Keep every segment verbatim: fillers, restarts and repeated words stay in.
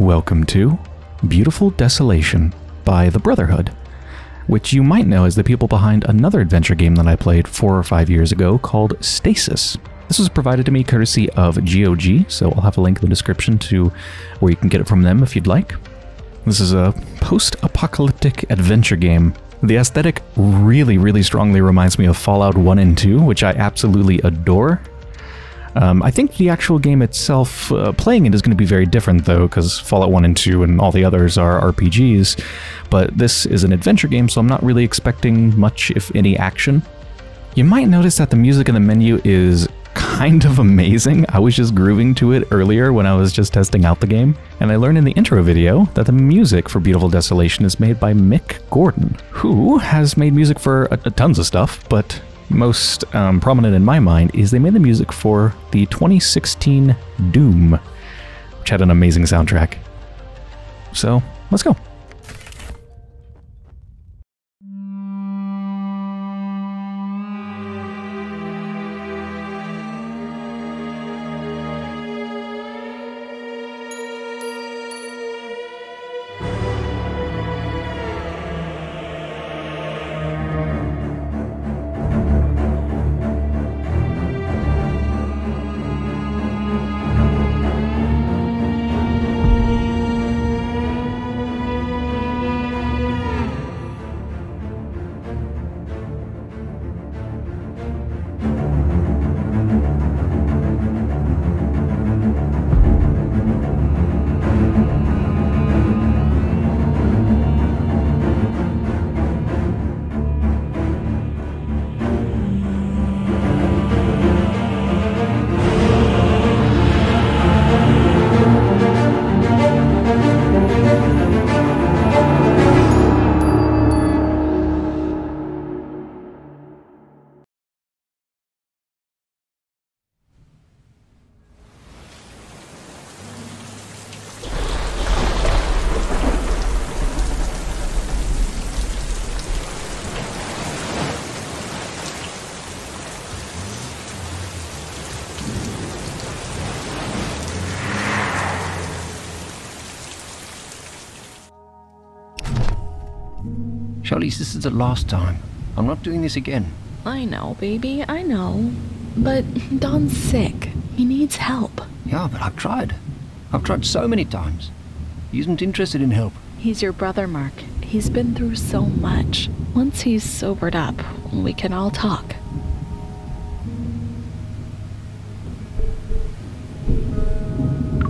Welcome to Beautiful Desolation by the Brotherhood, which you might know as the people behind another adventure game that I played four or five years ago called Stasis. This was provided to me courtesy of G O G, so I'll have a link in the description to where you can get it from them if you'd like. This is a post-apocalyptic adventure game. The aesthetic really, really strongly reminds me of Fallout one and two, which I absolutely adore. Um, I think the actual game itself, uh, playing it is going to be very different though, because Fallout one and two and all the others are R P Gs, but this is an adventure game, so I'm not really expecting much, if any, action. You might notice that the music in the menu is kind of amazing. I was just grooving to it earlier when I was just testing out the game, and I learned in the intro video that the music for Beautiful Desolation is made by Mick Gordon, who has made music for a, a tons of stuff, but most um, prominent in my mind is they made the music for the twenty sixteen Doom, which had an amazing soundtrack. So, let's go. At least this is the last time. I'm not doing this again. I know, baby, I know. But Don's sick. He needs help. Yeah, but I've tried. I've tried so many times. He isn't interested in help. He's your brother, Mark. He's been through so much. Once he's sobered up, we can all talk.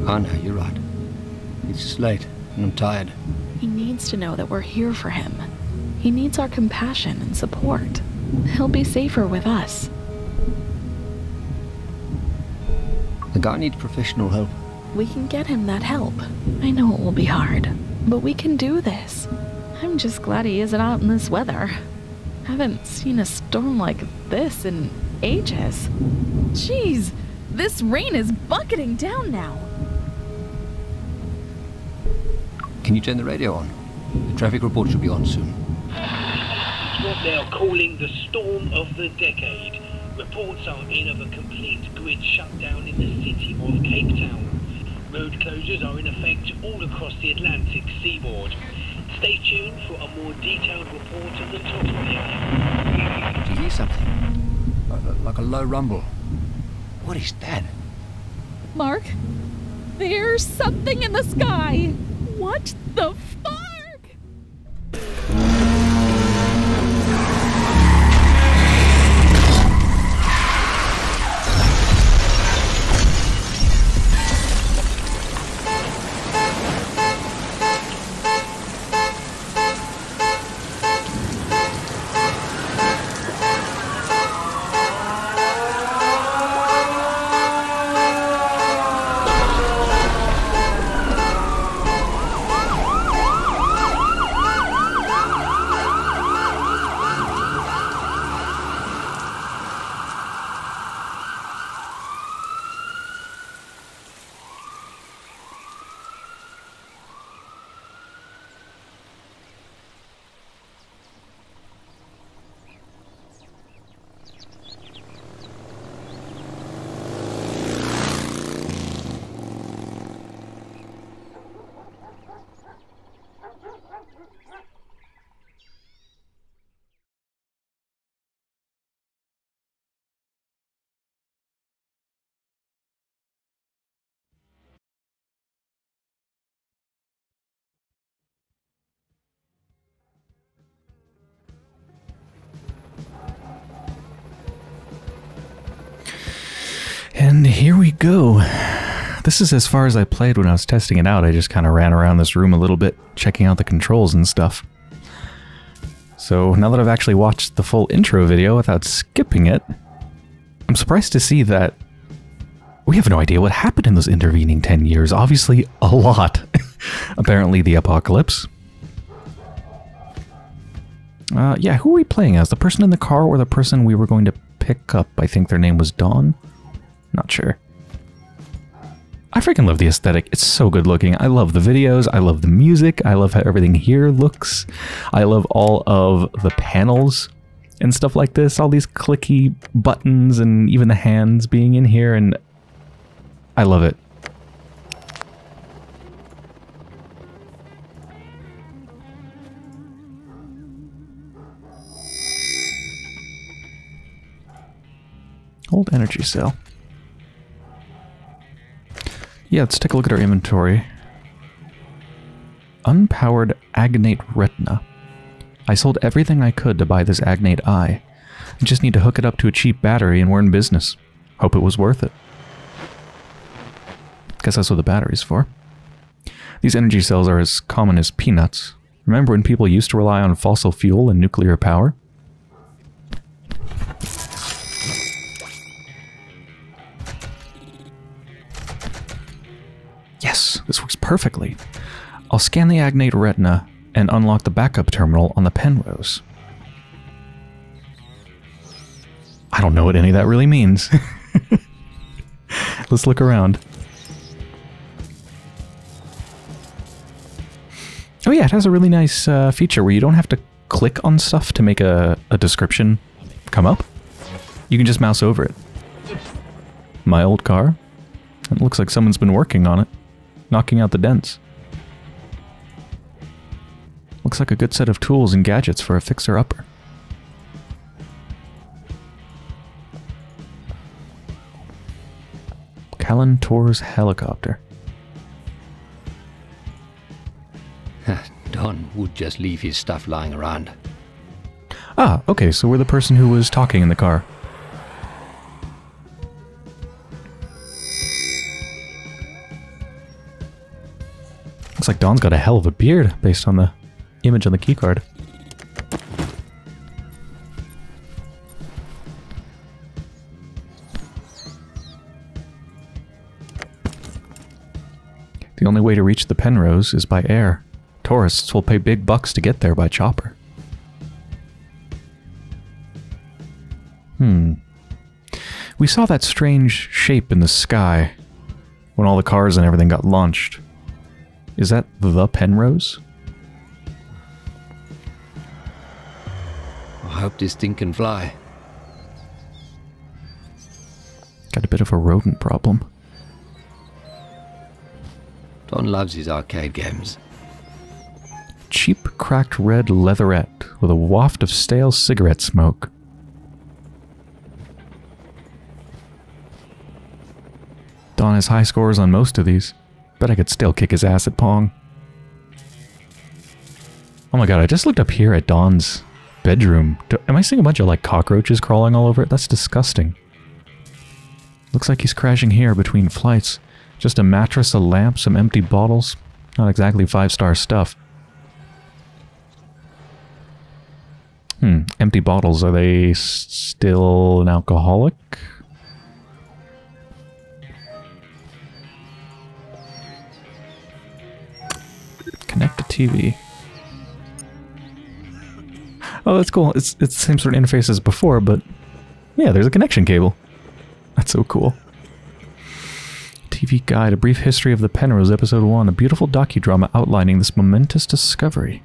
I know, you're right. It's just late, and I'm tired. He needs to know that we're here for him. He needs our compassion and support. He'll be safer with us. The guy needs professional help. We can get him that help. I know it will be hard, but we can do this. I'm just glad he isn't out in this weather. Haven't seen a storm like this in ages. Jeez, this rain is bucketing down now. Can you turn the radio on? The traffic report should be on soon. What they are calling the storm of the decade. Reports are in of a complete grid shutdown in the city of Cape Town. Road closures are in effect all across the Atlantic seaboard. Stay tuned for a more detailed report at the top of the area. Do you hear something? Like, like a low rumble. What is that? Mark, there's something in the sky. What the fuck? And here we go. This is as far as I played when I was testing it out. I just kind of ran around this room a little bit, checking out the controls and stuff. So now that I've actually watched the full intro video without skipping it, I'm surprised to see that we have no idea what happened in those intervening ten years. Obviously, a lot. Apparently the apocalypse. Uh, yeah, who are we playing as? The person in the car or the person we were going to pick up? I think their name was Dawn. Not sure. I freaking love the aesthetic. It's so good looking. I love the videos. I love the music. I love how everything here looks. I love all of the panels and stuff like this. All these clicky buttons and even the hands being in here. And I love it. Old energy cell. Yeah, let's take a look at our inventory. Unpowered Agnate Retina. I sold everything I could to buy this Agnate Eye. I just need to hook it up to a cheap battery and we're in business. Hope it was worth it. Guess that's what the battery's for. These energy cells are as common as peanuts. Remember when people used to rely on fossil fuel and nuclear power? Yes, this works perfectly. I'll scan the Agnate Retina and unlock the backup terminal on the Penrose. I don't know what any of that really means. Let's look around. Oh yeah, it has a really nice uh, feature where you don't have to click on stuff to make a, a description come up. You can just mouse over it. My old car. It looks like someone's been working on it. Knocking out the dents. Looks like a good set of tools and gadgets for a fixer-upper. Callan Tours helicopter. Don would just leave his stuff lying around. Ah, okay, so we're the person who was talking in the car. Looks like Don's got a hell of a beard, based on the image on the keycard. The only way to reach the Penrose is by air. Tourists will pay big bucks to get there by chopper. Hmm. We saw that strange shape in the sky when all the cars and everything got launched. Is that the Penrose? I hope this thing can fly. Got a bit of a rodent problem. Don loves his arcade games. Cheap cracked red leatherette with a waft of stale cigarette smoke. Don has high scores on most of these. Bet I could still kick his ass at Pong. Oh my god, I just looked up here at Don's bedroom. Do, am I seeing a bunch of like cockroaches crawling all over it? That's disgusting. Looks like he's crashing here between flights. Just a mattress, a lamp, some empty bottles. Not exactly five-star stuff. Hmm, empty bottles. Are they still an alcoholic? Connect the T V. Oh, that's cool. It's, it's the same sort of interface as before, but yeah, there's a connection cable. That's so cool. T V Guide, a brief history of the Penrose, episode one, a beautiful docudrama outlining this momentous discovery.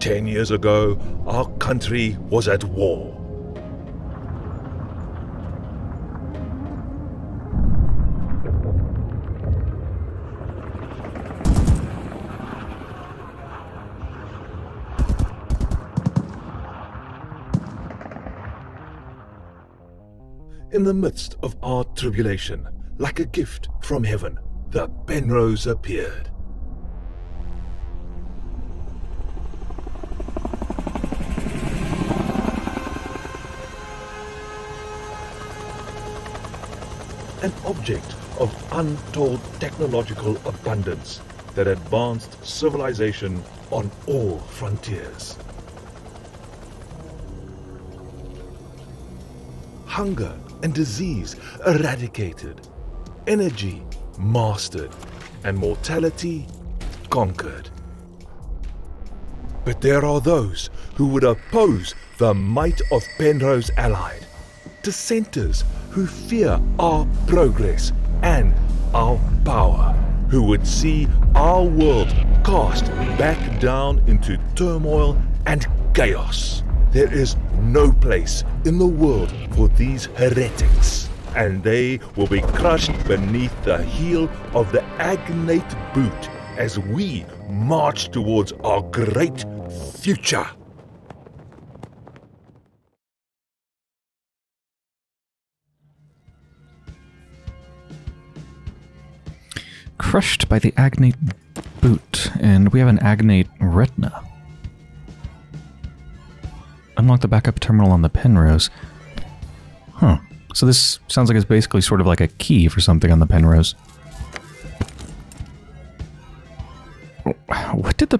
Ten years ago, our country was at war. in the midst of our tribulation, like a gift from heaven, the Penrose appeared. An object of untold technological abundance that advanced civilization on all frontiers. Hunger and disease eradicated, energy mastered, and mortality conquered. But there are those who would oppose the might of Penrose allied, dissenters who fear our progress and our power, who would see our world cast back down into turmoil and chaos. There is no place in the world for these heretics, and they will be crushed beneath the heel of the Agnate boot as we march towards our great future. Crushed by the Agnate boot, and we have an Agnate retina. Unlock the backup terminal on the Penrose. Huh. So this sounds like it's basically sort of like a key for something on the Penrose. What did the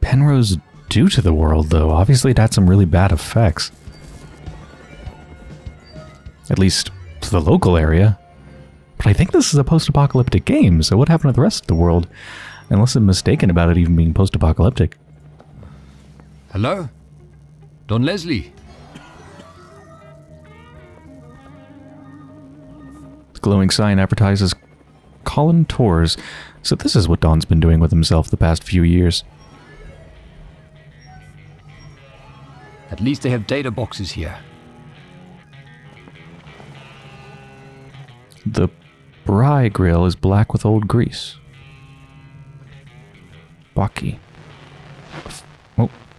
Penrose do to the world, though? Obviously it had some really bad effects. At least to the local area. But I think this is a post-apocalyptic game, so what happened to the rest of the world? Unless I'm mistaken about it even being post-apocalyptic. Hello? Don Leslie. The glowing sign advertises Callan Tours. So this is what Don's been doing with himself the past few years. At least they have data boxes here. The Braai grill is black with old grease. Bucky.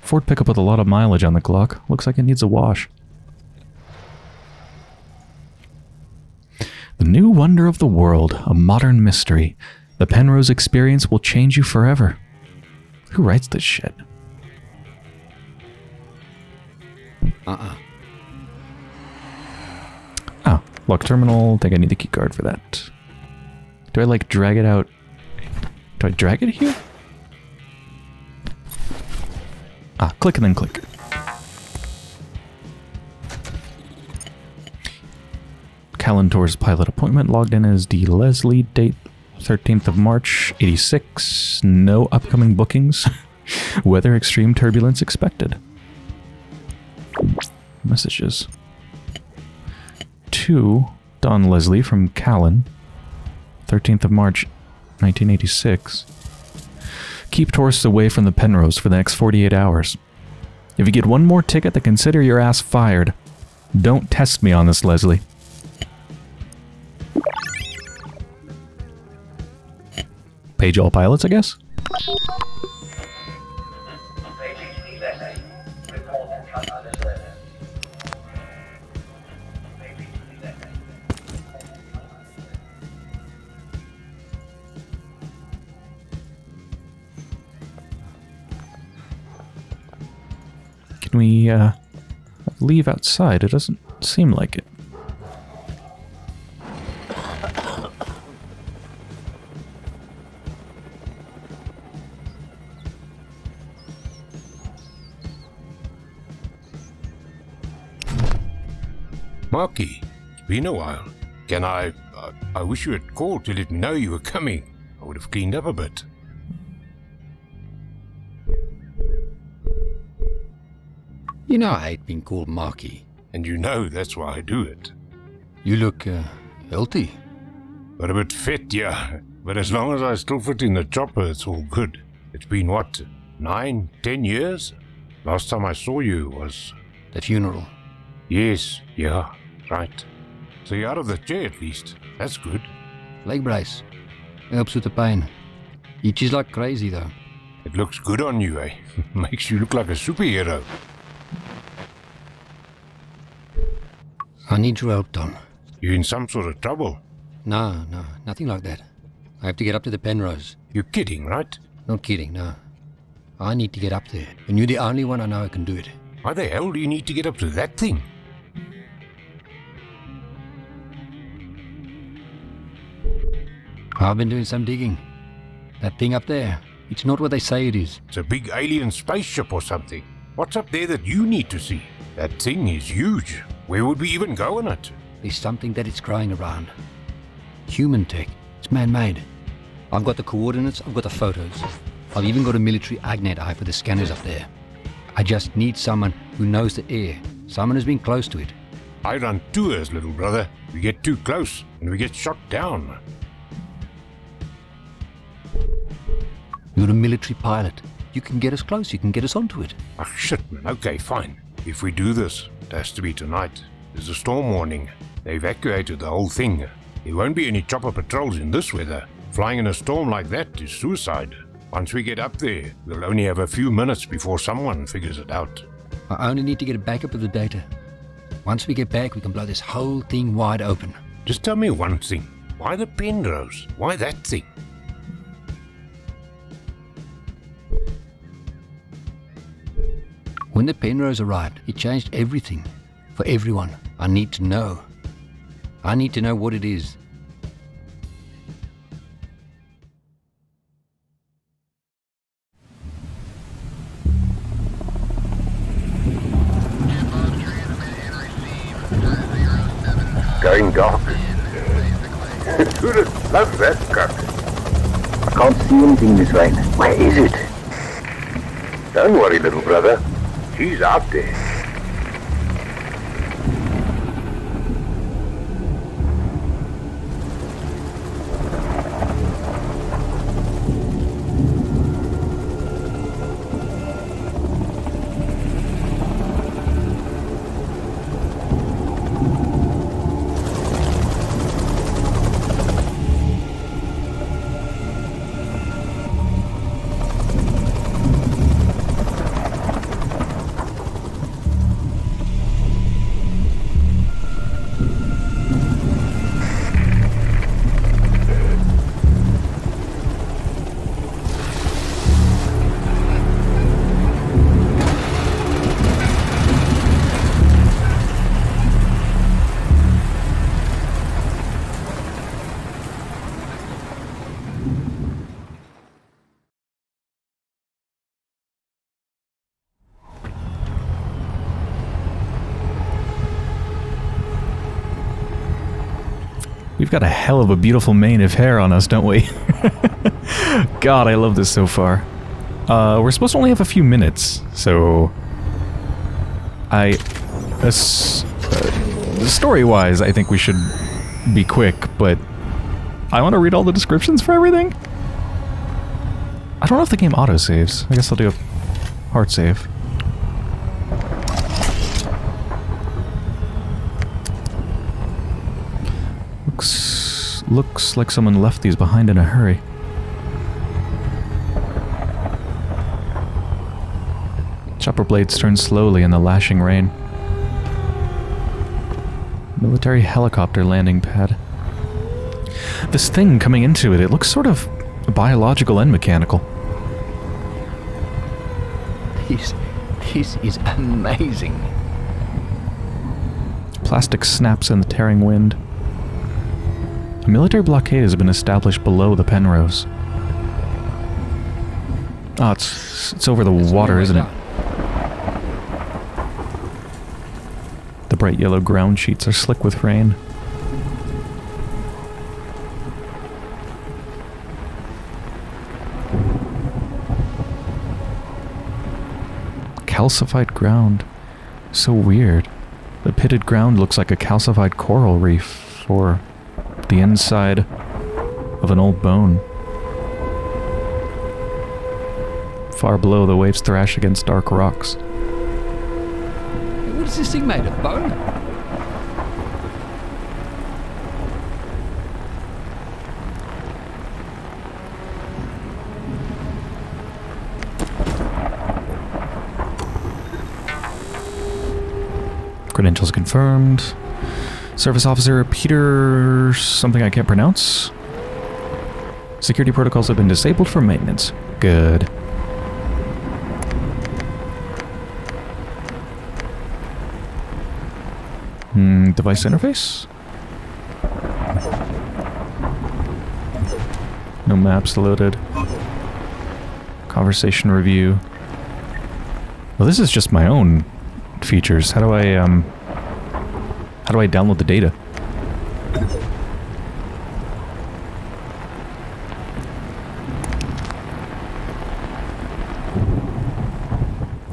Ford pickup with a lot of mileage on the clock. Looks like it needs a wash. The new wonder of the world, a modern mystery. The Penrose experience will change you forever. Who writes this shit? Uh-uh. Oh, lock terminal. I think I need the key card for that. Do I, like, drag it out? Do I drag it here? Ah, click and then click. Callan Tours pilot appointment logged in as D. Leslie. Date thirteenth of March, eighty-six. No upcoming bookings. Weather extreme turbulence expected. Messages. To Don Leslie from Callan. thirteenth of March, nineteen eighty-six. Keep tourists away from the Penrose for the next forty-eight hours. If you get one more ticket, then consider your ass fired. Don't test me on this, Leslie. Page all pilots, I guess? Can we uh, leave outside? It doesn't seem like it. Marky, it's been a while. Can I, I... I wish you had called to let me know you were coming. I would have cleaned up a bit. You know I hate being called Marky. And you know that's why I do it. You look, uh, healthy. But a bit fit, yeah. But as long as I still fit in the chopper, it's all good. It's been, what, nine, ten years? Last time I saw you was... the funeral. Yes, yeah, right. So you're out of the chair at least. That's good. Leg brace. Helps with the pain. You cheese like crazy, though. It looks good on you, eh? Makes you look like a superhero. I need your help, Don. You in some sort of trouble? No, no, nothing like that. I have to get up to the Penrose. You're kidding, right? Not kidding, no. I need to get up there, and you're the only one I know who can do it. Why the hell do you need to get up to that thing? I've been doing some digging. That thing up there, it's not what they say it is. It's a big alien spaceship or something. What's up there that you need to see? That thing is huge. Where would we even go in it? There's something that it's growing around. Human tech. It's man-made. I've got the coordinates, I've got the photos. I've even got a military Agnate eye for the scanners up there. I just need someone who knows the air. Someone who's been close to it. I run tours, little brother. We get too close and we get shot down. You're a military pilot. You can get us close, you can get us onto it. Ah, oh, shit, man. Okay, fine. If we do this, it has to be tonight. There's a storm warning. They evacuated the whole thing. There won't be any chopper patrols in this weather. Flying in a storm like that is suicide. Once we get up there, we'll only have a few minutes before someone figures it out. I only need to get a backup of the data. Once we get back, we can blow this whole thing wide open. Just tell me one thing. Why the Penrose? Why that thing? When the Penrose arrived, it changed everything. For everyone, I need to know. I need to know what it is. Going dark. Who does love that crap? I can't see anything this rain. Where is it? Don't worry, little brother. She's out there. We've got a hell of a beautiful mane of hair on us, don't we? God, I love this so far. Uh, we're supposed to only have a few minutes, so... I... Uh, uh, story-wise, I think we should be quick, but... I want to read all the descriptions for everything? I don't know if the game auto-saves. I guess I'll do a hard save. Looks like someone left these behind in a hurry. Chopper blades turn slowly in the lashing rain. Military helicopter landing pad. This thing coming into it, it looks sort of biological and mechanical. This, this is amazing. Plastic snaps in the tearing wind. A military blockade has been established below the Penrose. Ah, oh, it's, it's over the it's water, isn't it? The bright yellow ground sheets are slick with rain. Calcified ground. So weird. The pitted ground looks like a calcified coral reef, or... the inside of an old bone. Far below, the waves thrash against dark rocks. What is this thing made of? Bone? Credentials confirmed. Service Officer Peter... something I can't pronounce. Security protocols have been disabled for maintenance. Good. Hmm, device interface? No maps loaded. Conversation review. Well, this is just my own features. How do I, um... how do I download the data?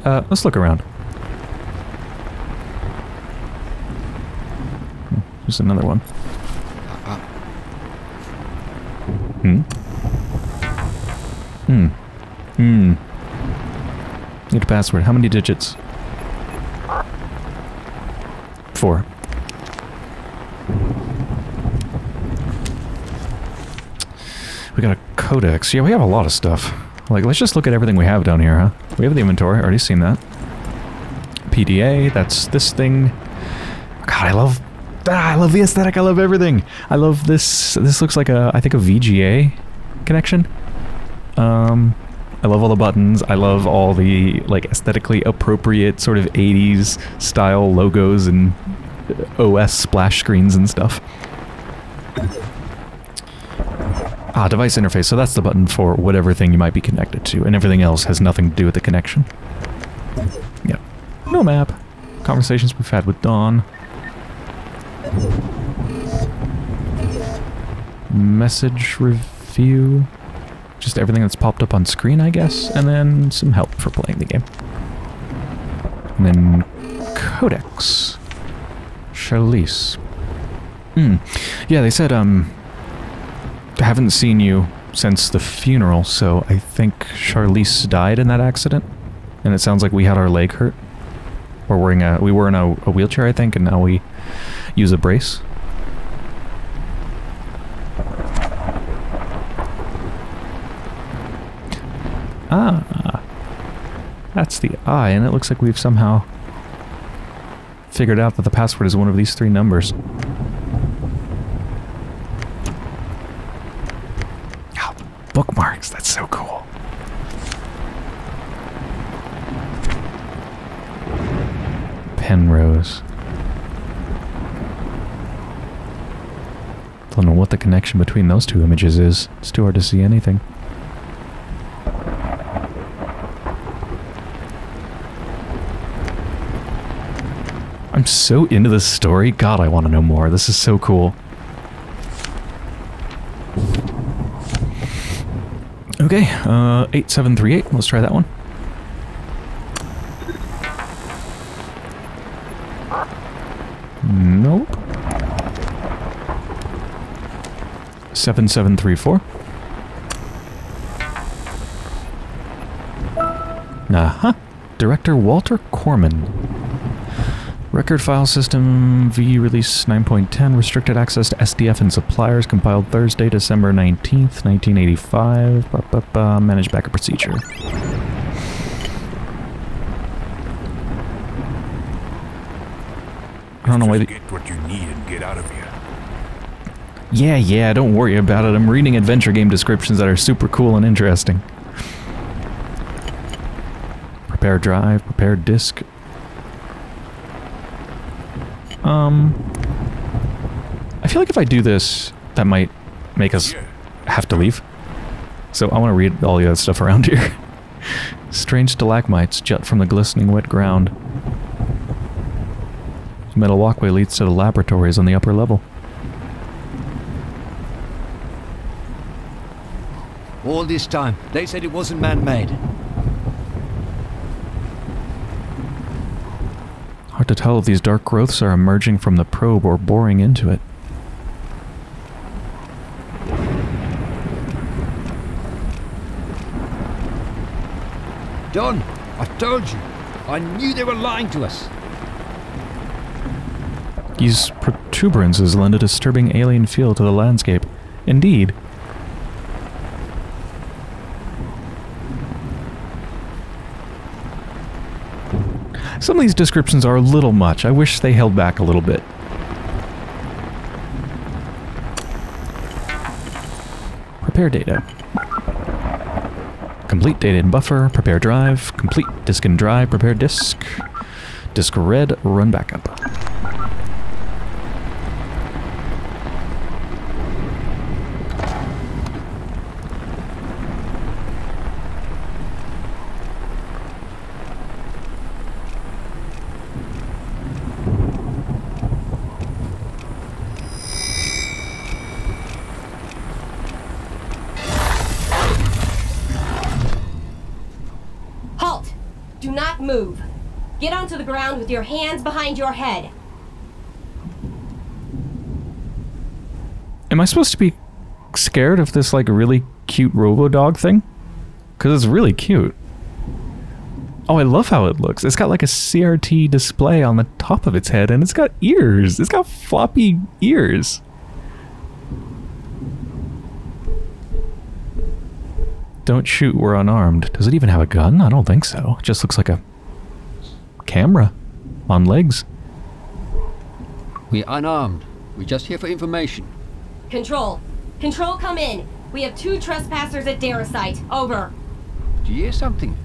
Uh, let's look around. There's another one. Hmm? Hmm. Hmm. Need a password. How many digits? Four. We got a codex. Yeah, we have a lot of stuff. Like, let's just look at everything we have down here, huh? We have the inventory. Already seen that. P D A. That's this thing. God, I love... Ah, I love the aesthetic. I love everything. I love this. This looks like a, I think, a V G A connection. Um, I love all the buttons. I love all the, like, aesthetically appropriate sort of eighties style logos and O S splash screens and stuff. Ah, device interface. So that's the button for whatever thing you might be connected to, and everything else has nothing to do with the connection. Yep. No map. Conversations we've had with Dawn. Message review. Just everything that's popped up on screen, I guess. And then some help for playing the game. And then Codex. Charlize. Hmm. Yeah, they said, um... I haven't seen you since the funeral, so I think Charlize died in that accident. And it sounds like we had our leg hurt. Or we're in a, we were in a, a wheelchair, I think, and now we use a brace. Ah, that's the eye, and it looks like we've somehow figured out that the password is one of these three numbers. Oh, bookmarks, that's so cool. Penrose. Don't know what the connection between those two images is. It's too hard to see anything. I'm so into this story. God, I want to know more. This is so cool. Okay, uh, eight seven three eight. Let's try that one. Nope. seven seven three four. Uh-huh. Director Walter Corman. Record file system V release nine point ten, restricted access to S D F and suppliers, compiled Thursday, December nineteenth, nineteen eighty-five. Ba, ba, ba, manage backup procedure. I don't know why. Just get what you need and get out of here. Yeah, yeah, don't worry about it. I'm reading adventure game descriptions that are super cool and interesting. Prepare drive, prepare disk. Um, I feel like if I do this, that might make us have to leave. So I want to read all the other stuff around here. Strange stalagmites jut from the glistening wet ground. The metal walkway leads to the laboratories on the upper level. All this time, they said it wasn't man-made. Hard to tell if these dark growths are emerging from the probe or boring into it. Don, I told you. I knew they were lying to us. These protuberances lend a disturbing alien feel to the landscape. Indeed. Some of these descriptions are a little much. I wish they held back a little bit. Prepare data. Complete data in buffer. Prepare drive. Complete disk and drive. Prepare disk. Disk red. Run backup. Ground with your hands behind your head. Am I supposed to be scared of this, like, really cute robo-dog thing? Because it's really cute. Oh, I love how it looks. It's got, like, a C R T display on the top of its head, and it's got ears. It's got floppy ears. Don't shoot, we're unarmed. Does it even have a gun? I don't think so. It just looks like a camera on legs. We're unarmed. We're just here for information. Control. Control, come in. We have two trespassers at Daris site. Over. Do you hear something?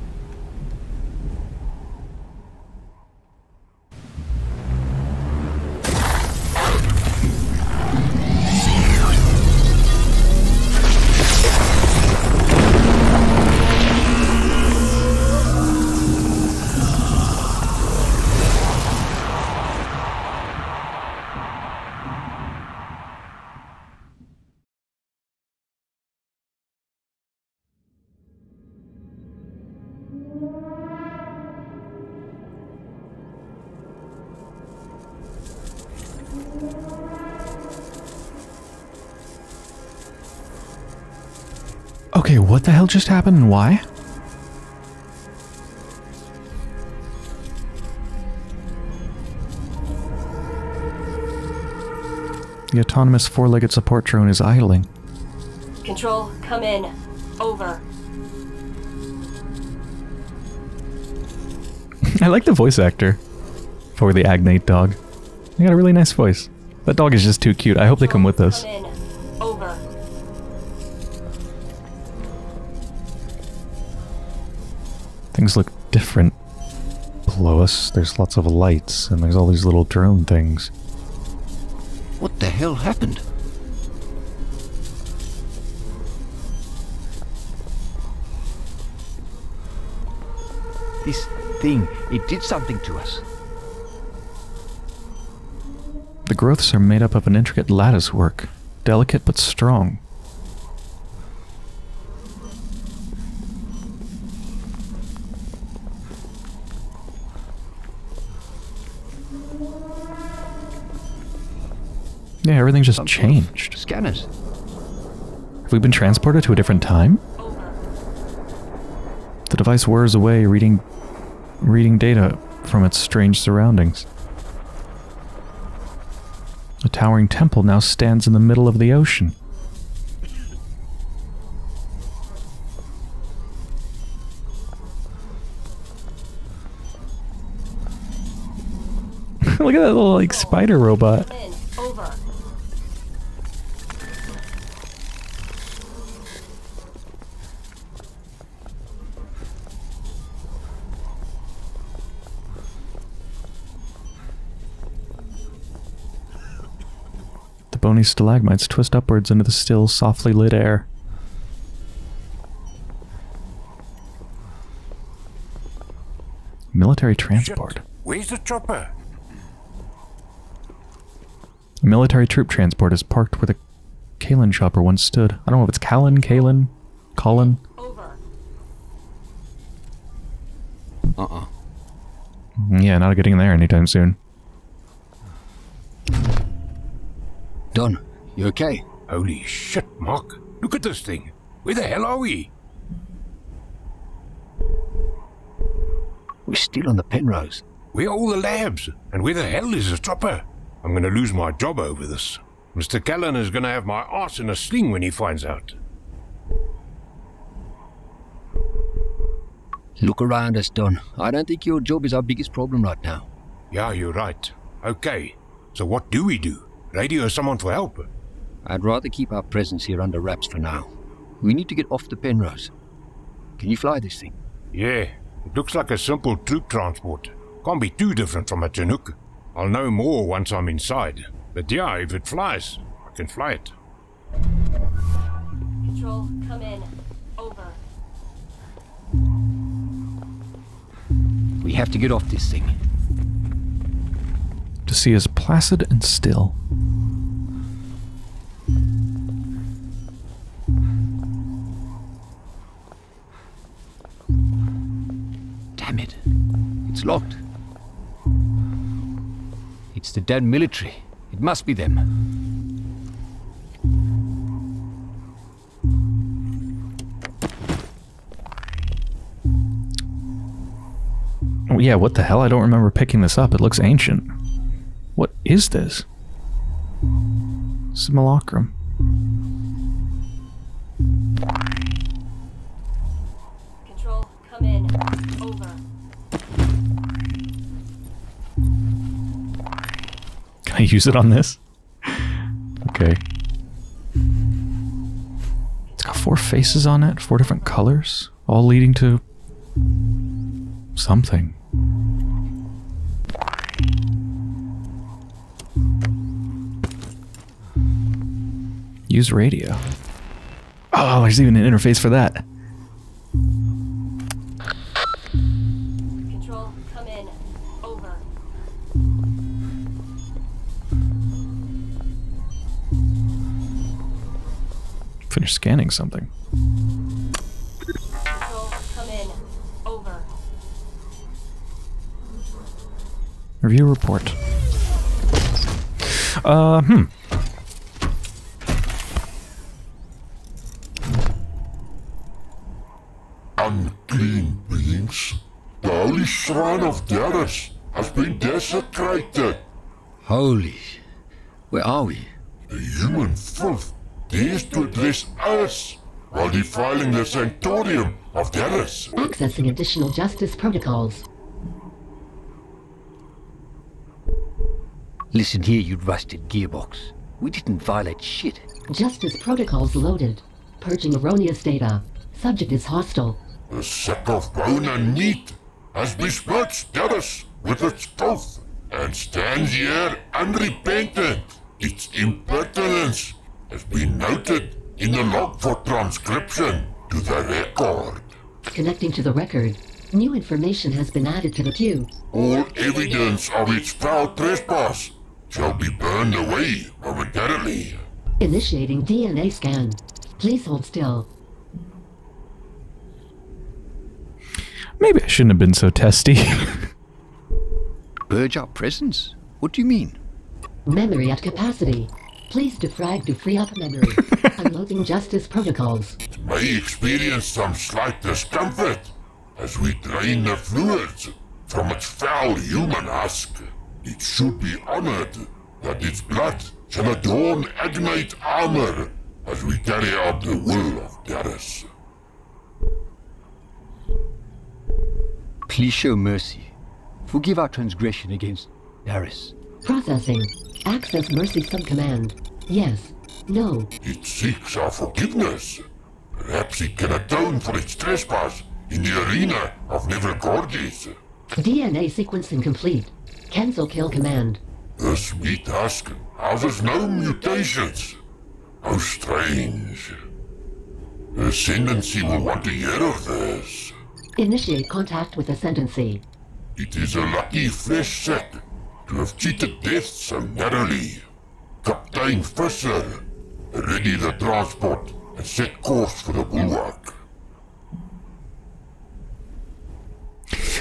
Okay, what the hell just happened and why? The autonomous four-legged support drone is idling. Control, come in. Over. I like the voice actor for the Agnate dog. They got a really nice voice. That dog is just too cute. I hope they come with us. Things look different below us. There's lots of lights, and there's all these little drone things. What the hell happened? This thing, it did something to us. The growths are made up of an intricate lattice work, delicate but strong. Yeah, everything's just changed. Scanners. Have we been transported to a different time? The device whirs away, reading, reading data from its strange surroundings. A towering temple now stands in the middle of the ocean. Look at that little, like, spider robot. Bony stalagmites twist upwards into the still, softly lit air. Military transport. Shit. Where's the chopper? A military troop transport is parked where the Callan chopper once stood. I don't know if it's Callan, Callan, Colin. Over. Uh-uh. Yeah, not getting there anytime soon. Don, you okay? Holy shit, Mark. Look at this thing. Where the hell are we? We're still on the Penrose. Where are all the labs? And where the hell is the chopper? I'm going to lose my job over this. Mister Callan is going to have my arse in a sling when he finds out. Look around us, Don. I don't think your job is our biggest problem right now. Yeah, you're right. Okay. So what do we do? Radio someone for help. I'd rather keep our presence here under wraps for now. We need to get off the Penrose. Can you fly this thing? Yeah, it looks like a simple troop transport. Can't be too different from a Chinook. I'll know more once I'm inside. But yeah, if it flies, I can fly it. Control, come in. Over. We have to get off this thing. The sea is placid and still. Damn it. It's locked. It's the damn military. It must be them. Yeah, what the hell? I don't remember picking this up. It looks ancient. What is this? It's a Malachrim. Control, come in. Over. Can I use it on this? Okay. It's got four faces on it, four different colors, all leading to something. Use radio. Oh, there's even an interface for that. Control, come in. Over. Finish scanning something. Control, come in. Over. Review report. Uh, hmm. Unclean beings? The holy shrine of Daris has been desecrated. Holy. Where are we? The human filth dares to address us while defiling the Sanctorium of Daris. Accessing additional justice protocols. Listen here, you rusted gearbox. We didn't violate shit. Justice protocols loaded. Purging erroneous data. Subject is hostile. The sack of bone and meat has besmirched status with its filth and stands here unrepentant. Its impertinence has been noted in the log for transcription to the record. Connecting to the record, new information has been added to the queue. All evidence of its foul trespass shall be burned away momentarily. Initiating D N A scan. Please hold still. Maybe I shouldn't have been so testy. Purge our presence? What do you mean? Memory at capacity. Please defrag to free up memory. Unloading justice protocols. May experience some slight discomfort as we drain the fluids from its foul human husk. It should be honored that its blood shall adorn Agnate armor as we carry out the will of Daris. Please show mercy. Forgive our transgression against Daris. Processing. Access mercy subcommand. Yes. No. It seeks our forgiveness. Perhaps it can atone for its trespass in the arena of Nevergorges. D N A sequencing complete. Cancel kill command. This meat husk houses no mutations. How strange. Ascendancy will want to hear of this. Initiate contact with Ascendancy. It is a lucky flesh sack to have cheated death so narrowly. Captain Fisher, ready the transport and set course for the Bulwark.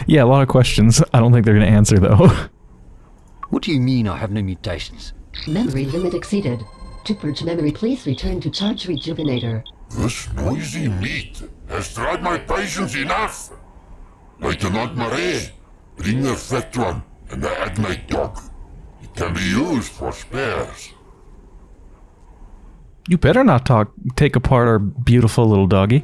Yeah, a lot of questions. I don't think they're going to answer, though. What do you mean I have no mutations? Memory limit exceeded. To purge memory, please return to charge Rejuvenator. This noisy meat has tried my patience enough. Lieutenant Marais, bring the fat one and the Agnate dog. It can be used for spares. You better not talk, take apart our beautiful little doggy.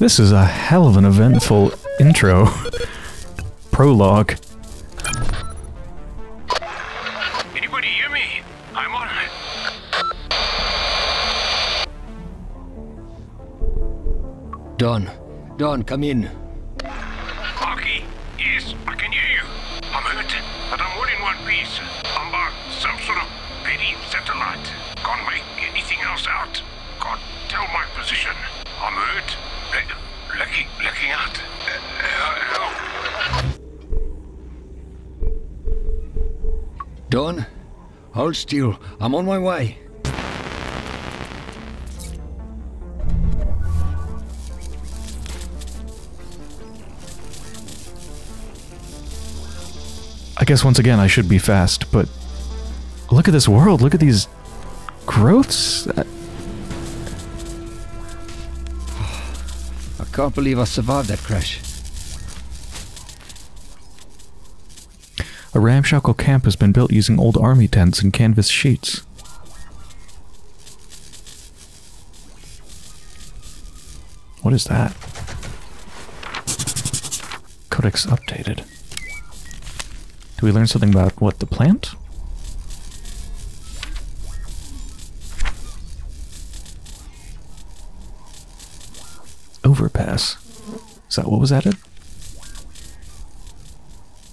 This is a hell of an eventful intro. Prologue. Anybody hear me? I'm on it. Don. Don, come in. Aki, yes, I can hear you. I'm hurt, but I'm all in one piece. I'm by some sort of petty satellite. Can't make anything else out. Can't tell my position. I'm hurt. Looking, looking out. Uh, help. Don, hold still. I'm on my way. I guess once again I should be fast, but look at this world. Look at these growths. I I can't believe I survived that crash. A ramshackle camp has been built using old army tents and canvas sheets. What is that? Codex updated. Do we learn something about, what, the plant? Overpass. Is that what was added?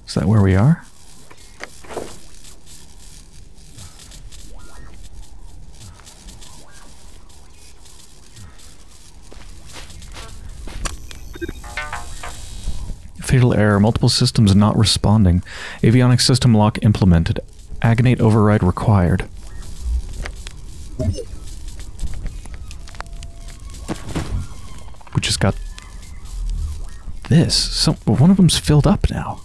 Is that where we are? Fatal error. Multiple systems not responding. Avionics system lock implemented. Agnate override required. Just got this. Some, one of them's filled up now.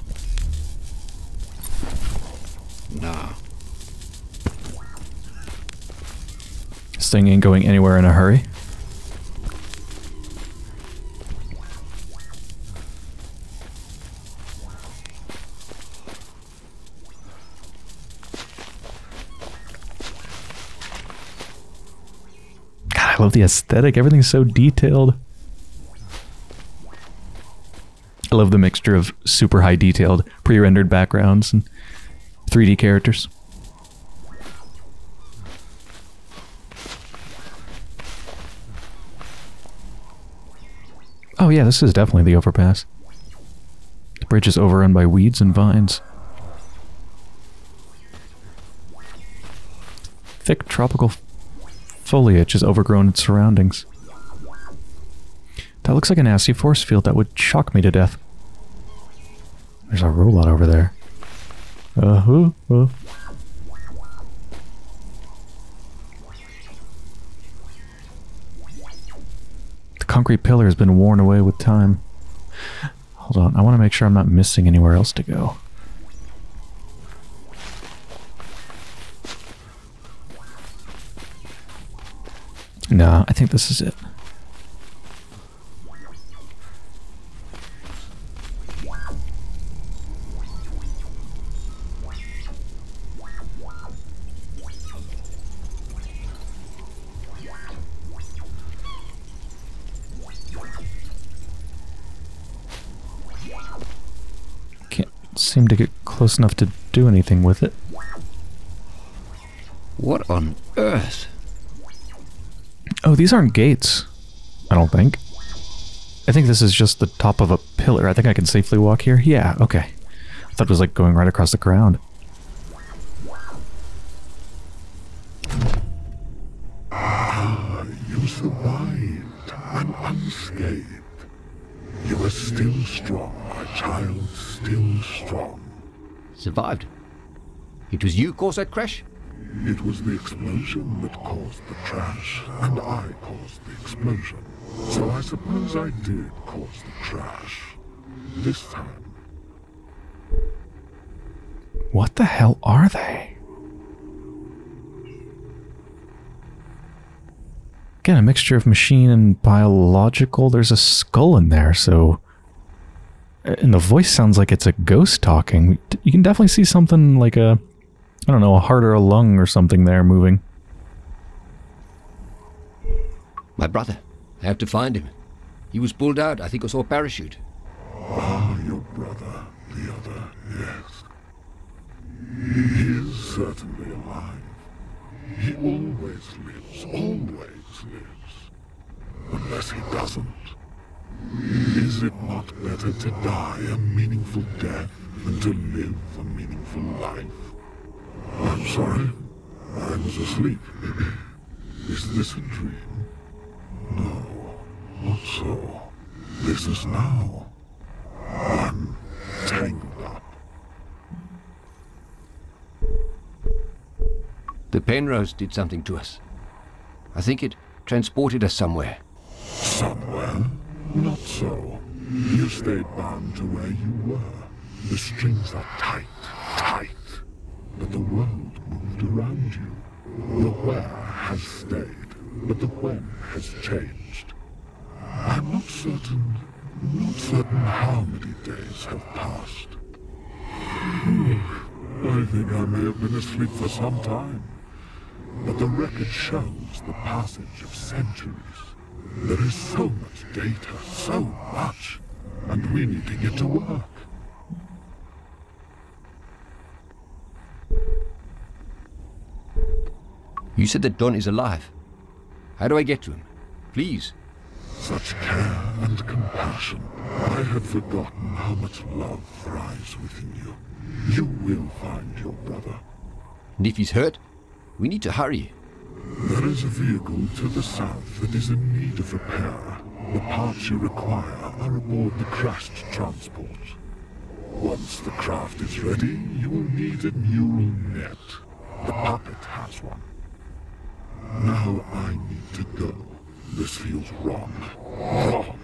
Nah. This thing ain't going anywhere in a hurry. God, I love the aesthetic. Everything's so detailed. I love the mixture of super high detailed pre-rendered backgrounds and three D characters. Oh yeah, this is definitely the overpass. The bridge is overrun by weeds and vines. Thick tropical foliage is overgrown its surroundings. That looks like a nasty force field that would shock me to death. There's a robot over there. Uh huh. Uh. The concrete pillar has been worn away with time. Hold on, I want to make sure I'm not missing anywhere else to go. Nah, I think this is it. Seem to get close enough to do anything with it. What on earth? Oh, these aren't gates. I don't think. I think this is just the top of a pillar. I think I can safely walk here. Yeah, okay. I thought it was like going right across the ground. Ah, you survived. I'm unscathed. You are still strong, my child, still strong. Survived? It was you caused that crash? It was the explosion that caused the crash, and I caused the explosion. So I suppose I did cause the crash. This time. What the hell are they? Again, a mixture of machine and biological. There's a skull in there, so and the voice sounds like it's a ghost talking. You can definitely see something like a, I don't know, a heart or a lung or something there moving. My brother. I have to find him. He was pulled out. I think I saw a parachute. Ah, your brother. The other, yes. He is certainly alive. He always lives, always lives. Unless he doesn't. Is it not better to die a meaningful death than to live a meaningful life? I'm sorry. I was asleep. Is this a dream? No, not so. This is now. I'm tangled up. The Penrose did something to us. I think it transported us somewhere. Somewhere? Not so. You stayed bound to where you were. The strings are tight, tight. But the world moved around you. The where has stayed, but the when has changed. I'm not certain, not certain how many days have passed. I think I may have been asleep for some time. But the record shows the passage of centuries. There is so much data, so much, and we need to get to work. You said that Don is alive. How do I get to him? Please. Such care and compassion. I had forgotten how much love thrives within you. You will find your brother. And if he's hurt, we need to hurry. There is a vehicle to the south that is in need of repair. The parts you require are aboard the crashed transport. Once the craft is ready, you will need a neural net. The puppet has one. Now I need to go. This feels wrong. Wrong.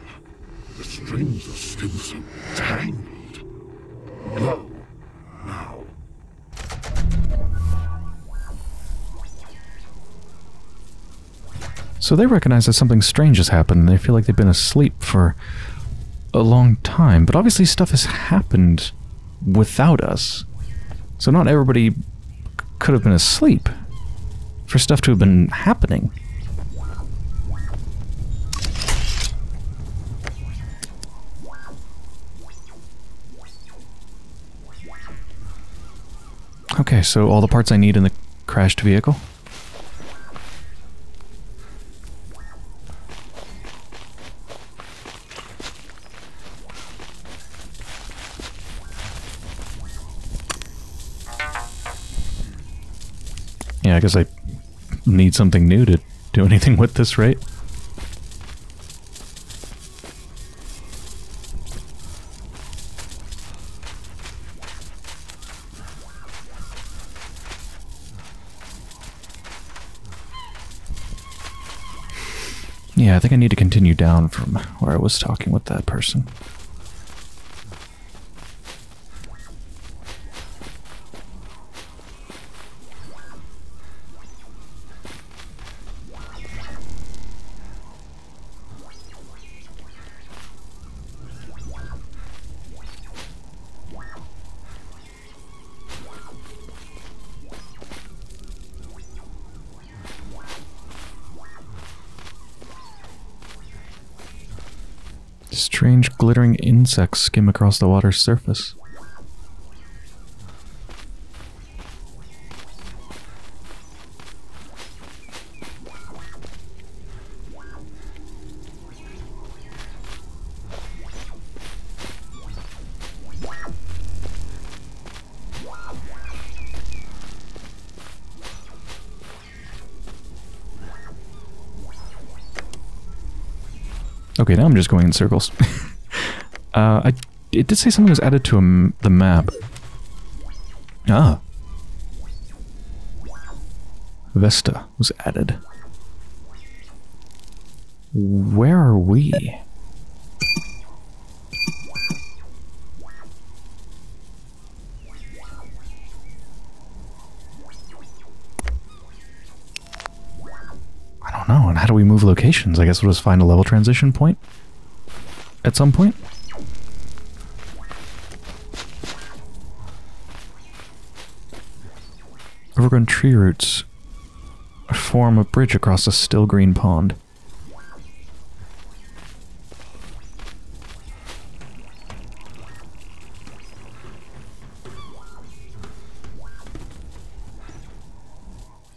The strings are still so tangled. Go. Now. So they recognize that something strange has happened, and they feel like they've been asleep for a long time. But obviously stuff has happened without us. So not everybody could have been asleep for stuff to have been happening. Okay, so all the parts I need in the crashed vehicle. Yeah, I guess I need something new to do anything with this, right? Yeah, I think I need to continue down from where I was talking with that person. Strange glittering insects skim across the water's surface. Okay, now I'm just going in circles. uh, I, it did say something was added to a, the map. Ah. Vesta was added. Where are we? How do we move locations? I guess we'll just find a level transition point at some point. Overgrown tree roots form a bridge across a still green pond.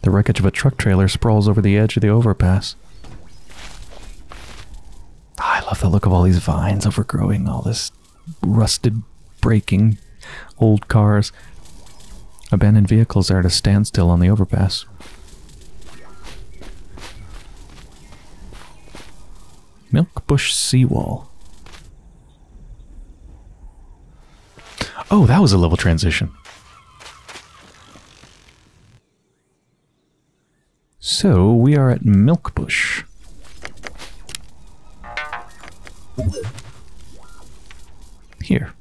The wreckage of a truck trailer sprawls over the edge of the overpass. I love the look of all these vines overgrowing all this rusted, breaking, old cars. Abandoned vehicles are at a standstill on the overpass. Milkbush seawall. Oh, that was a level transition. So, we are at Milkbush. Here.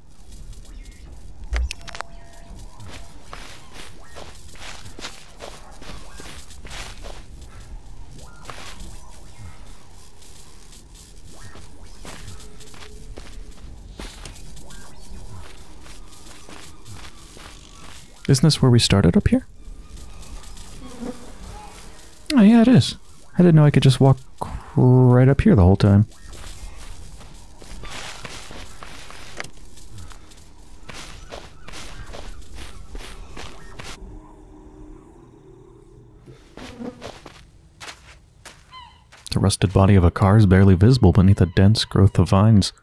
Isn't this where we started up here? Oh yeah, it is. I didn't know I could just walk right up here the whole time. The rusted body of a car is barely visible beneath a dense growth of vines.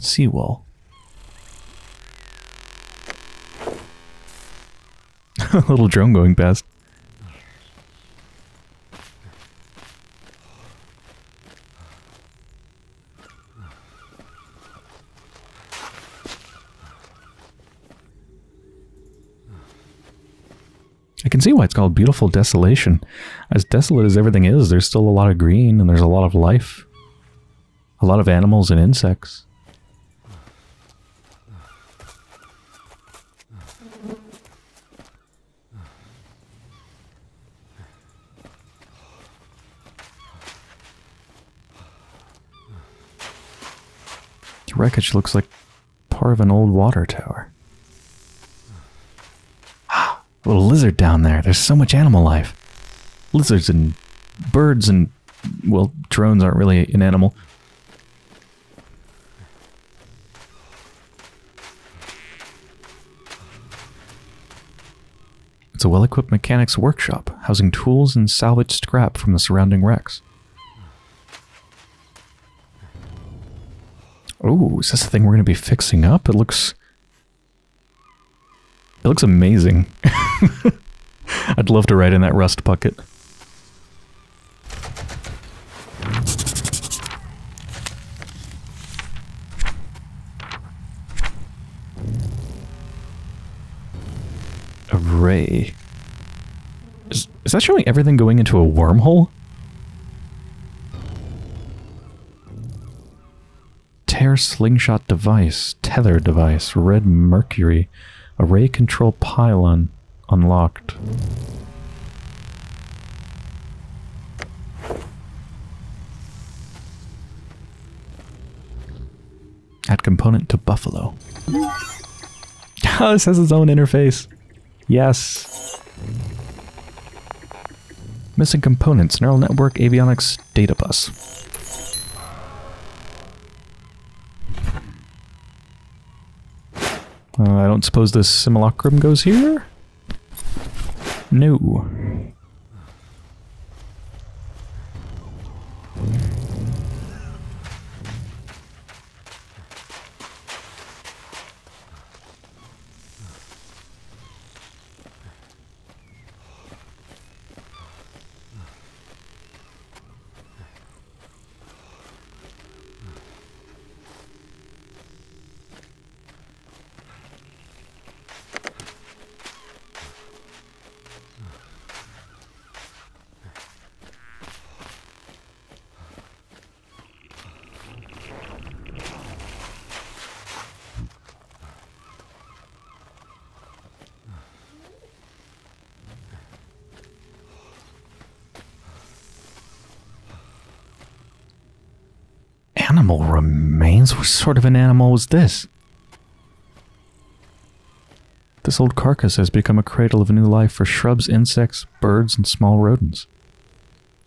Seawall. A little drone going past. I can see why it's called Beautiful Desolation. As desolate as everything is, there's still a lot of green and there's a lot of life. A lot of animals and insects. Wreckage looks like part of an old water tower. Ah, little lizard down there. There's so much animal life. Lizards and birds and, well, drones aren't really an animal. It's a well-equipped mechanics workshop, housing tools and salvaged scrap from the surrounding wrecks. Oh, is this the thing we're going to be fixing up? It looks... It looks amazing. I'd love to ride in that rust bucket. Array. Is, is that showing everything going into a wormhole? Slingshot device, tether device, red mercury, array control pylon unlocked. Add component to Buffalo. Oh, this has its own interface. Yes. Missing components, neural network, avionics, data bus. Uh, I don't suppose this simulacrum goes here? No. animal remains? What sort of an animal was this? This old carcass has become a cradle of a new life for shrubs, insects, birds, and small rodents.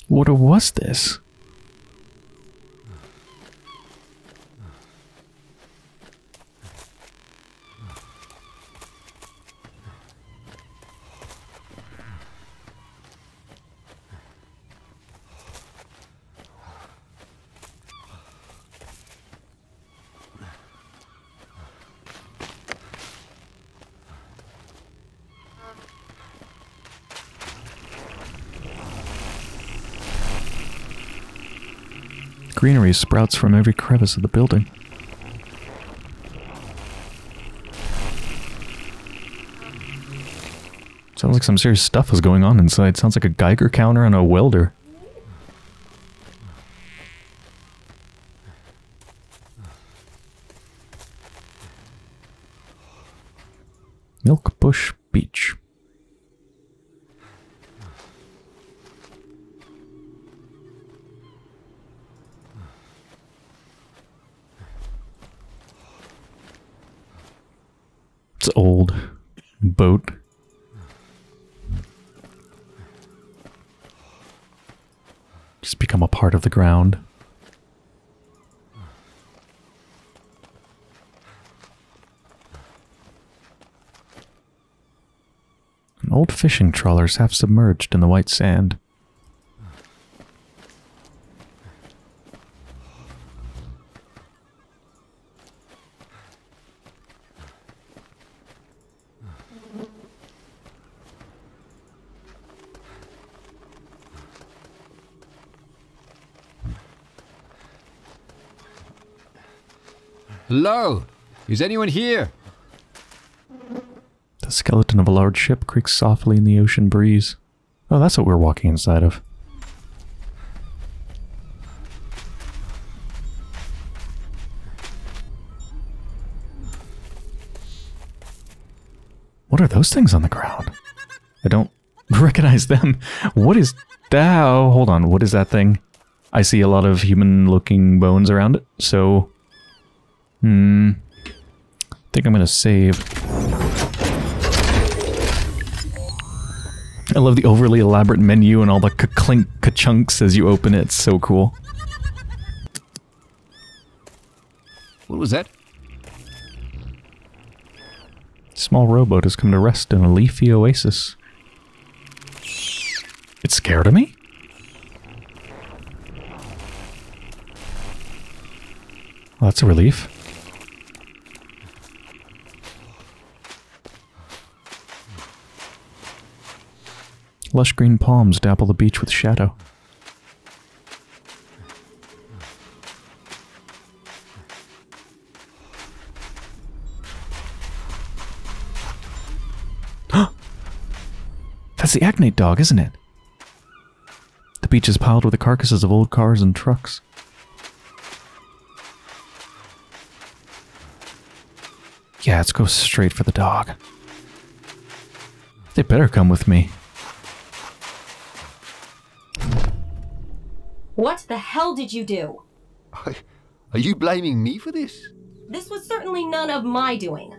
What was this? Greenery sprouts from every crevice of the building. Sounds like some serious stuff is going on inside. Sounds like a Geiger counter and a welder. Milkbush Beach. It's old boat. Just become a part of the ground. An old fishing trawler is half submerged in the white sand. Hello? Is anyone here? The skeleton of a large ship creaks softly in the ocean breeze. Oh, that's what we're walking inside of. What are those things on the ground? I don't recognize them. What is that? Oh, hold on. What is that thing? I see a lot of human-looking bones around it, so... Hmm. I think I'm gonna save. I love the overly elaborate menu and all the ka-clink ka-chunks as you open it. It's so cool. What was that? Small rowboat has come to rest in a leafy oasis. It's scared of me? Well, that's a relief. Lush green palms dapple the beach with shadow. That's the Agnate dog, isn't it? The beach is piled with the carcasses of old cars and trucks. Yeah, let's go straight for the dog. They better come with me. What the hell did you do? Are you blaming me for this? This was certainly none of my doing.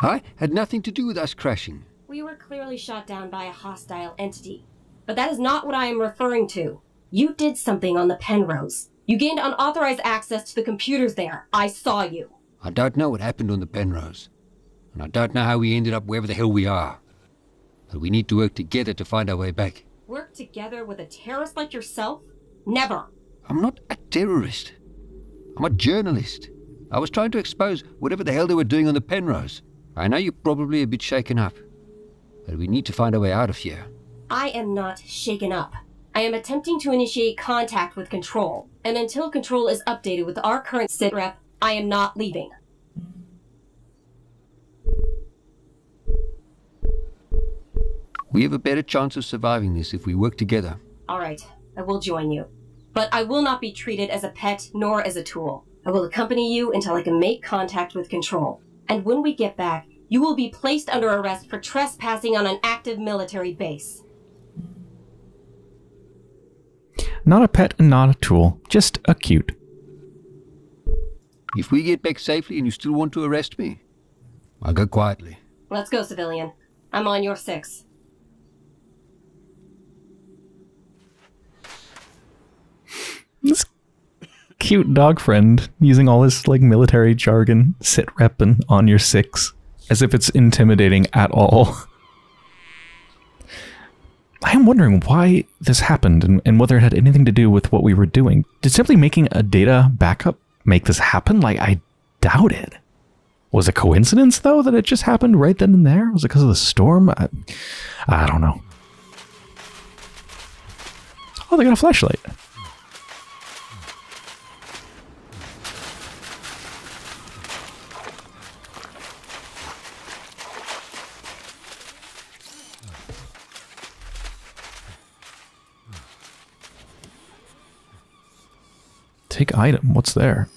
I had nothing to do with us crashing. We were clearly shot down by a hostile entity. But that is not what I am referring to. You did something on the Penrose. You gained unauthorized access to the computers there. I saw you. I don't know what happened on the Penrose. And I don't know how we ended up wherever the hell we are. But we need to work together to find our way back. Work together with a terrorist like yourself? Never. I'm not a terrorist. I'm a journalist. I was trying to expose whatever the hell they were doing on the Penrose. I know you're probably a bit shaken up, but we need to find our way out of here. I am not shaken up. I am attempting to initiate contact with Control, and until Control is updated with our current sit rep, I am not leaving. We have a better chance of surviving this if we work together. All right, I will join you. But I will not be treated as a pet nor as a tool. I will accompany you until I can make contact with Control. And when we get back, you will be placed under arrest for trespassing on an active military base. Not a pet and not a tool, just a cute. If we get back safely and you still want to arrest me, I'll go quietly. Let's go, civilian. I'm on your six. This cute dog friend using all his like military jargon, sit rep and on your six, as if it's intimidating at all. I am wondering why this happened and, and whether it had anything to do with what we were doing. Did simply making a data backup make this happen? Like, I doubt it. Was it coincidence, though, that it just happened right then and there? Was it because of the storm? I, I don't know. Oh, they got a flashlight. Take item. What's there?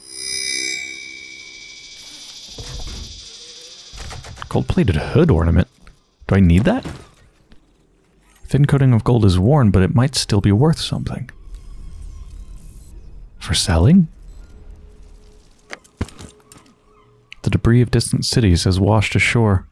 Gold-plated hood ornament. Do I need that? Thin coating of gold is worn, but it might still be worth something. For selling? The debris of distant cities has washed ashore.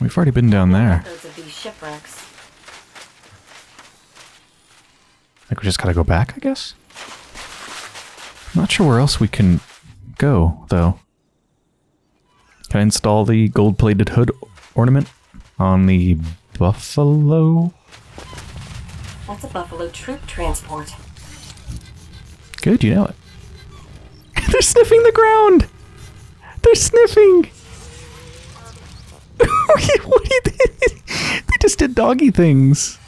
We've already been down there. I think we just gotta go back, I guess? I'm not sure where else we can go, though. Can I install the gold-plated hood ornament on the buffalo? That's a buffalo troop transport. Good, you know it. They're sniffing the ground! They're sniffing! What do you think? They just did doggy things.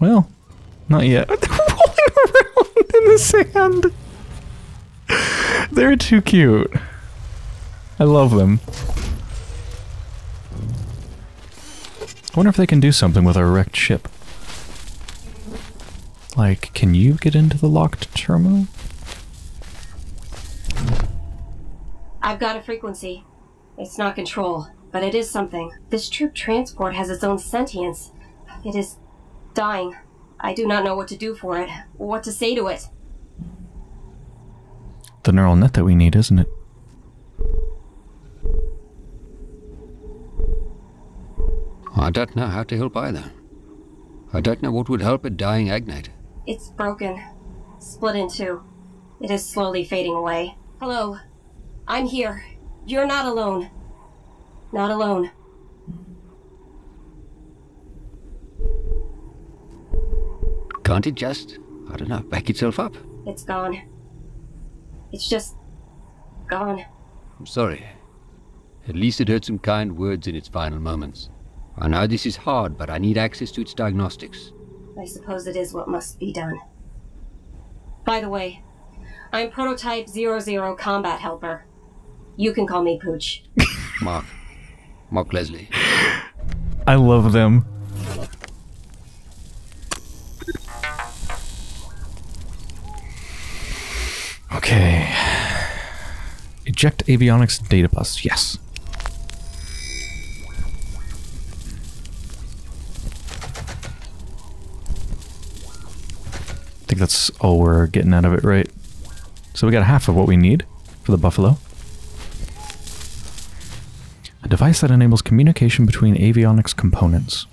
Well, not yet. They're rolling around in the sand. They're too cute. I love them. I wonder if they can do something with our wrecked ship. Like, can you get into the locked terminal? I've got a frequency. It's not control, but it is something. This troop transport has its own sentience. It is dying. I do not know what to do for it, what to say to it. The neural net that we need, isn't it? I don't know how to help either. I don't know what would help a dying Agnate. It's broken. Split in two. It is slowly fading away. Hello. I'm here. You're not alone. Not alone. Can't it just, I don't know, back itself up? It's gone. It's just gone. I'm sorry. At least it heard some kind words in its final moments. I know this is hard, but I need access to its diagnostics. I suppose it is what must be done. By the way, I'm Prototype zero zero Combat Helper. You can call me Pooch. Mark. Mark Leslie. I love them. Okay. Eject avionics data bus. Yes. I think that's all we're getting out of it, right? So we got half of what we need for the buffalo. A device that enables communication between avionics components.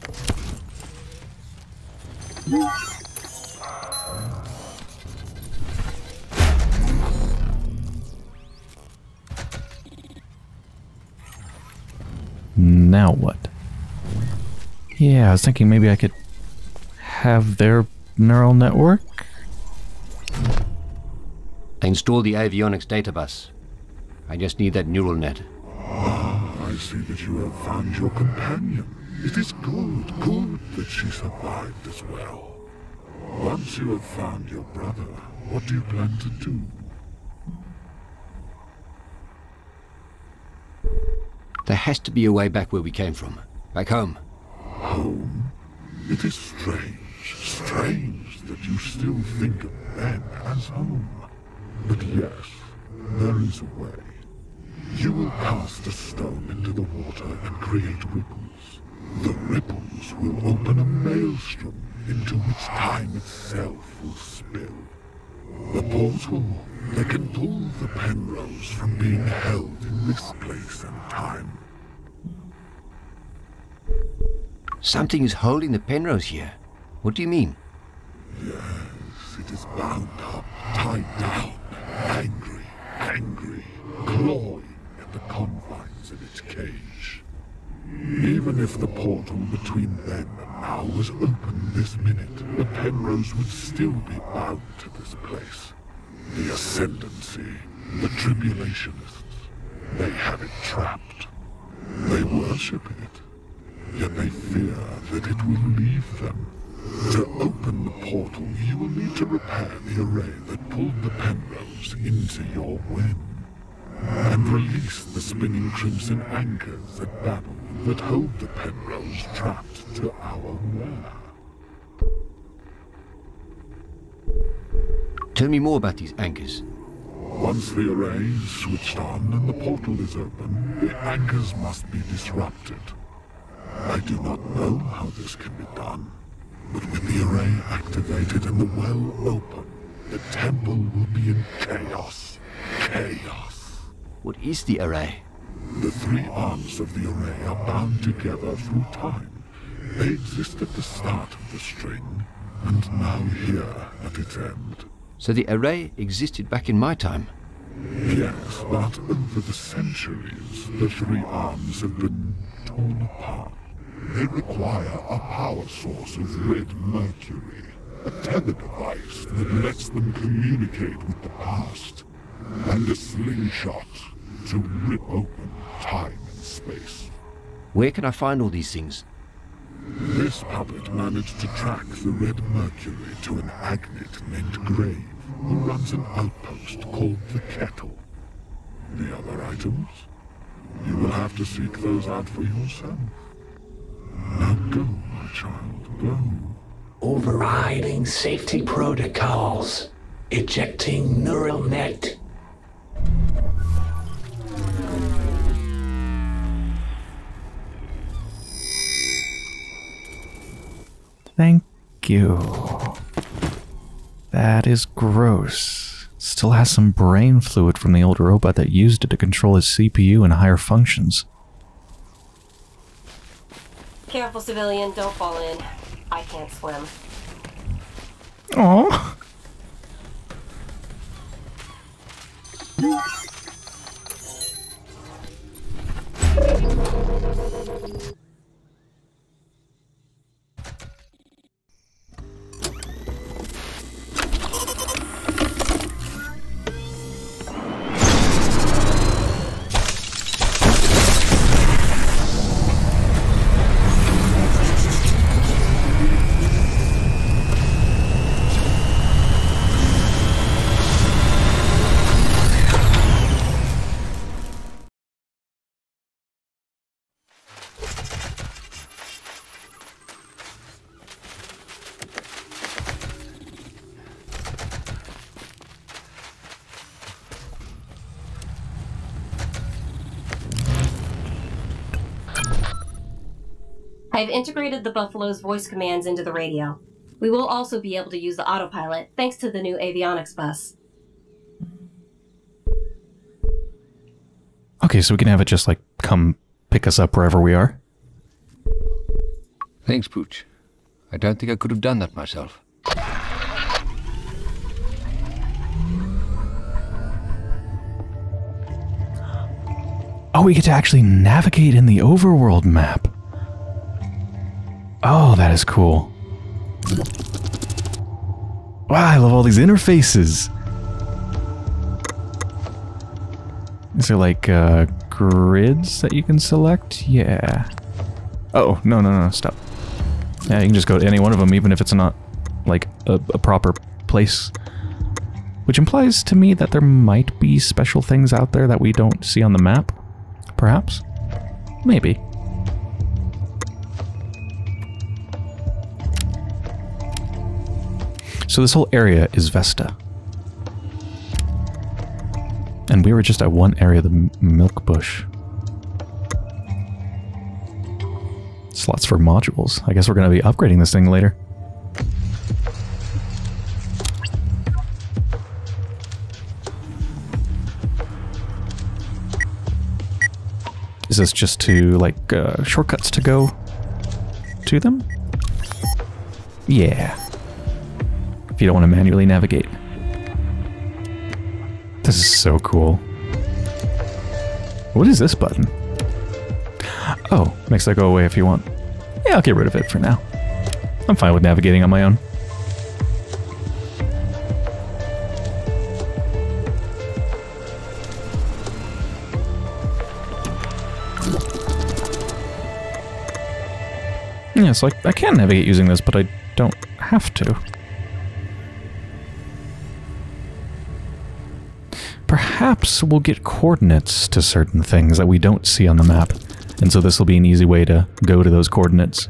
Now what? Yeah, I was thinking maybe I could have their neural network. I installed the avionics database. I just need that neural net. Ah, I see that you have found your companion. It is good, good that she survived as well. Once you have found your brother, what do you plan to do? There has to be a way back where we came from. Back home. Home? It is strange, strange that you still think of men as home. But yes, there is a way. You will cast a stone into the water and create ripples. The ripples will open a maelstrom into which time itself will spill. The poles will move. They can pull the Penrose from being held in this place and time. Something is holding the Penrose here. What do you mean? Yes, it is bound up, tied down, angry, angry, clawing at the confines of its cage. Even if the portal between them and now was open this minute, the Penrose would still be bound to this place. The Ascendancy, the Tribulationists, they have it trapped. They worship it, yet they fear that it will leave them. To open the portal, you will need to repair the array that pulled the Penrose into your web, and release the spinning crimson anchors at Babel that hold the Penrose trapped to our web. Tell me more about these anchors. Once the array is switched on and the portal is open, the anchors must be disrupted. I do not know how this can be done, but with the array activated and the well open, the temple will be in chaos. Chaos. What is the array? The three arms of the array are bound together through time. They exist at the start of the string, and now here at its end. So the array existed back in my time? Yes, but over the centuries, the three arms have been torn apart. They require a power source of red mercury, a tether device that lets them communicate with the past, and a slingshot to rip open time and space. Where can I find all these things? This puppet managed to track the red mercury to an Agnate named Grave, who runs an outpost called the Kettle. The other items? You will have to seek those out for yourself. Now go, my child, go. Overriding safety protocols. Ejecting neural net. Thank you. That is gross. Still has some brain fluid from the old robot that used it to control his C P U and higher functions. Careful, civilian. Don't fall in. I can't swim. Aww. I've integrated the Buffalo's voice commands into the radio. We will also be able to use the autopilot, thanks to the new avionics bus. Okay, so we can have it just, like, come pick us up wherever we are. Thanks, Pooch. I don't think I could have done that myself. Oh, we get to actually navigate in the overworld map. Oh, that is cool. Wow, I love all these interfaces. Is there like uh, grids that you can select? Yeah. Oh, no, no, no, stop. Yeah, you can just go to any one of them, even if it's not like a, a proper place. Which implies to me that there might be special things out there that we don't see on the map. Perhaps? Maybe. So this whole area is Vesta. And we were just at one area, the Milkbush. Slots for modules. I guess we're going to be upgrading this thing later. Is this just to, like, uh, shortcuts to go to them? Yeah. If you don't want to manually navigate. This is so cool. What is this button? Oh, makes that go away if you want. Yeah, I'll get rid of it for now. I'm fine with navigating on my own. Yeah, so I, I can navigate using this, but I don't have to. Perhaps we'll get coordinates to certain things that we don't see on the map, and so this will be an easy way to go to those coordinates.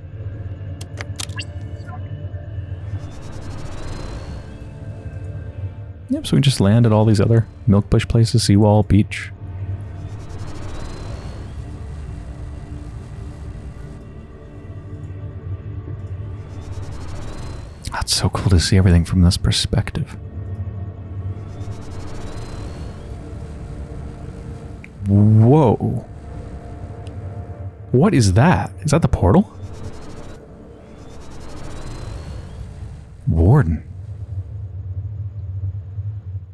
Yep, so we just land at all these other Milkbush places, seawall, beach. That's so cool to see everything from this perspective. Whoa. What is that? Is that the portal? Warden.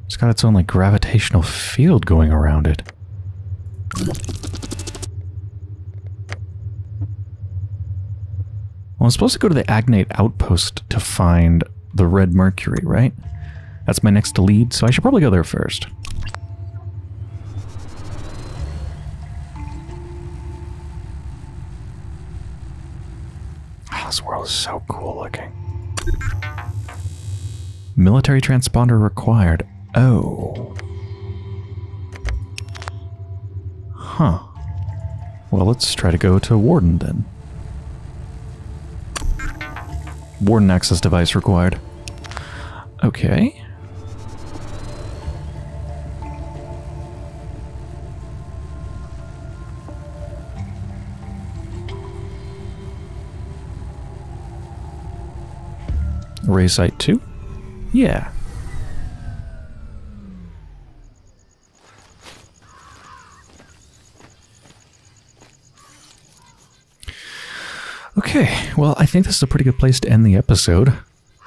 It's got its own, like, gravitational field going around it. Well, I'm supposed to go to the Agnate outpost to find the red mercury, right? That's my next lead, so I should probably go there first. This world is so cool looking. Military transponder required. Oh. Huh. Well, let's try to go to Warden then. Warden access device required. Okay. Ray site two? Yeah. Okay, well, I think this is a pretty good place to end the episode.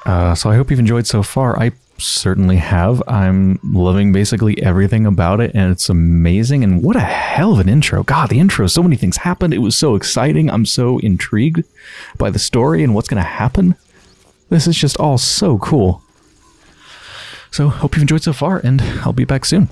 Uh, so I hope you've enjoyed so far. I certainly have. I'm loving basically everything about it, and it's amazing. And what a hell of an intro. God, the intro, so many things happened. It was so exciting. I'm so intrigued by the story and what's going to happen. This is just all so cool. So, hope you've enjoyed so far, and I'll be back soon.